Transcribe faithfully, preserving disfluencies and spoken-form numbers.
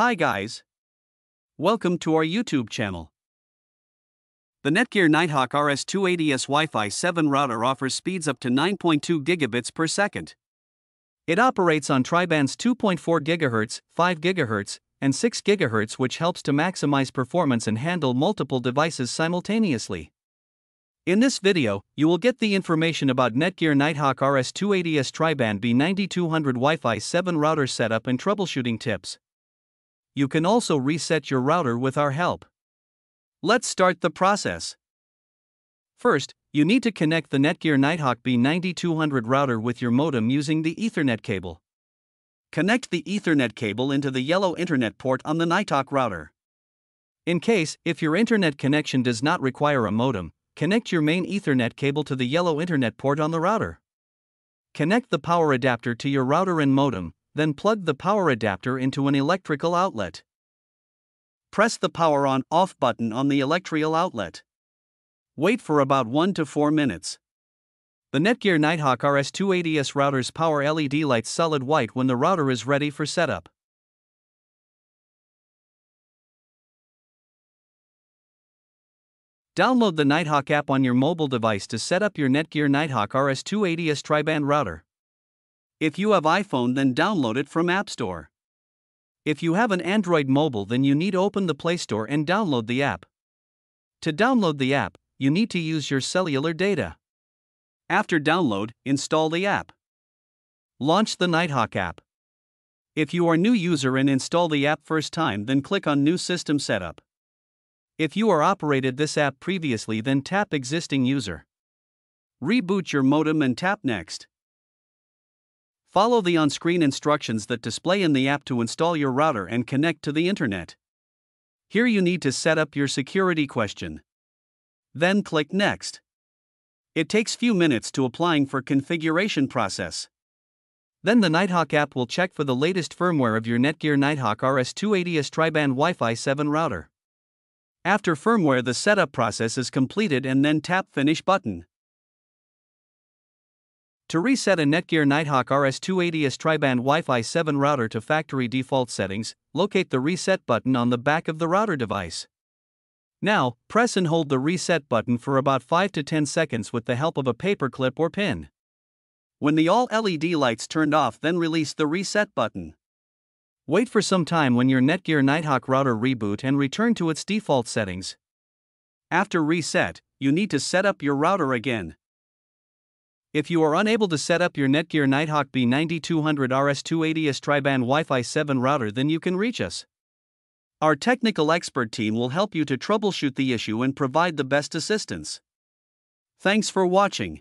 Hi guys! Welcome to our YouTube channel. The Netgear Nighthawk R S two eighty S Wi-Fi seven router offers speeds up to nine point two gigabits per second. It operates on tri-bands two point four gigahertz, five gigahertz, and six gigahertz, which helps to maximize performance and handle multiple devices simultaneously. In this video, you will get the information about Netgear Nighthawk R S two eighty S Tri-Band B ninety-two hundred Wi-Fi seven router setup and troubleshooting tips. You can also reset your router with our help. Let's start the process. First, you need to connect the Netgear Nighthawk B ninety-two hundred router with your modem using the Ethernet cable. Connect the Ethernet cable into the yellow Internet port on the Nighthawk router. In case, if your Internet connection does not require a modem, connect your main Ethernet cable to the yellow Internet port on the router. Connect the power adapter to your router and modem, then plug the power adapter into an electrical outlet. Press the power on/off button on the electrical outlet. Wait for about one to four minutes. The Netgear Nighthawk R S two eighty S router's power L E D lights solid white when the router is ready for setup. Download the Nighthawk app on your mobile device to set up your Netgear Nighthawk R S two eighty S tri-band router. If you have iPhone, then download it from App Store. If you have an Android mobile, then you need open the Play Store and download the app. To download the app, you need to use your cellular data. After download, install the app. Launch the Nighthawk app. If you are new user and install the app first time, then click on New System Setup. If you are operated this app previously, then tap existing user. Reboot your modem and tap next. Follow the on-screen instructions that display in the app to install your router and connect to the internet. Here you need to set up your security question. Then click next. It takes few minutes to applying for configuration process. Then the Nighthawk app will check for the latest firmware of your Netgear Nighthawk R S two eighty S tri-band Wi-Fi seven router. After firmware, the setup process is completed and then tap Finish button. To reset a Netgear Nighthawk R S two eighty S tri-band Wi-Fi seven router to factory default settings, locate the Reset button on the back of the router device. Now, press and hold the Reset button for about five to ten seconds with the help of a paper clip or pin. When the all L E D lights turned off, then release the Reset button. Wait for some time when your Netgear Nighthawk router reboot and return to its default settings. After reset, you need to set up your router again. If you are unable to set up your Netgear Nighthawk B ninety-two hundred R S two eighty S tri-band Wi-Fi seven router, then you can reach us. Our technical expert team will help you to troubleshoot the issue and provide the best assistance. Thanks for watching.